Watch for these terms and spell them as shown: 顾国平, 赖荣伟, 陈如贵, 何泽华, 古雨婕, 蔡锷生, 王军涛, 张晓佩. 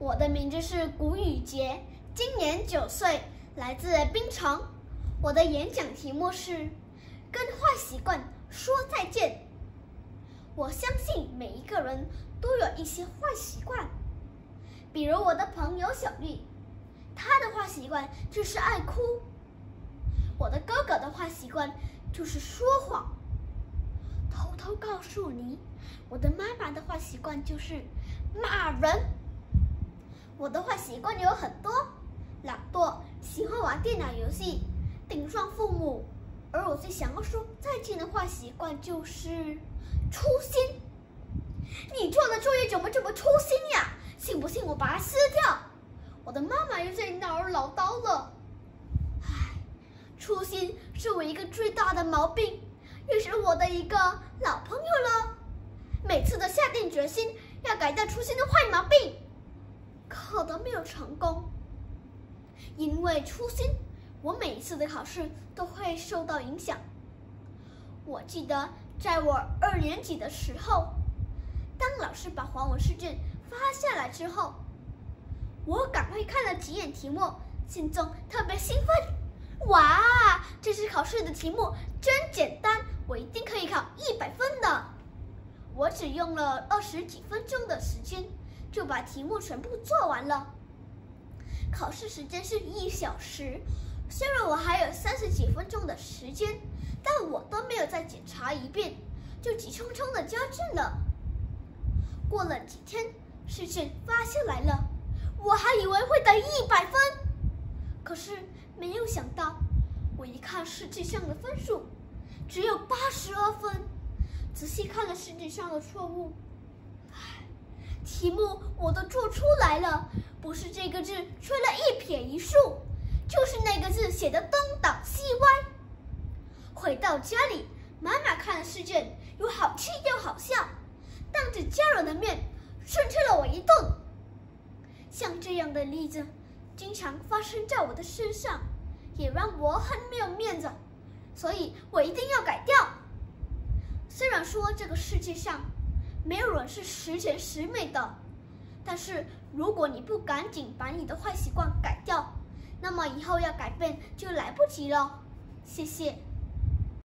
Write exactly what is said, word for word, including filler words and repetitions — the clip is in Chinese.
我的名字是古雨洁，今年九岁，来自槟城。我的演讲题目是《跟坏习惯说再见》。我相信每一个人都有一些坏习惯，比如我的朋友小绿，他的坏习惯就是爱哭；我的哥哥的坏习惯就是说谎。偷偷告诉你，我的妈妈的坏习惯就是骂人。我的坏习惯有很多，懒惰，喜欢玩电脑游戏，顶撞父母。而我最想要说再见的坏习惯就是粗心。你做的作业怎么这么粗心呀？信不信我把它撕掉？我的妈妈又在那儿唠叨了。唉，粗心是我一个最大的毛病，也是我的一个老朋友了。每次都下定决心要改掉粗心的坏毛病，可都没有成功。因为粗心，我每一次的考试都会受到影响。我记得在我二年级的时候，当老师把华文试卷发下来之后，我赶快看了几眼题目，心中特别兴奋。哇，这次考试的题目真简单，我一定可以考一百分的。我只用了二十几分钟的时间就把题目全部做完了。考试时间是一小时，虽然我还有三十几分钟的时间，但我都没有再检查一遍，就急匆匆的交卷了。过了几天，试卷发下来了，我还以为会得一百分，可是没有想到，我一看试卷上的分数，只有八十二分。仔细看了试卷上的错误，唉，题目我都做出来了，不是这个字缺了一撇一竖，就是那个字写的东倒西歪。回到家里，妈妈看了试卷，又好气又好笑，当着家人的面训斥了我一顿。像这样的例子经常发生在我的身上，也让我很没有面子，所以我一定要改掉。虽然说这个世界上没有人是十全十美的，但是如果你不赶紧把你的坏习惯改掉，那么以后要改变就来不及了。谢谢。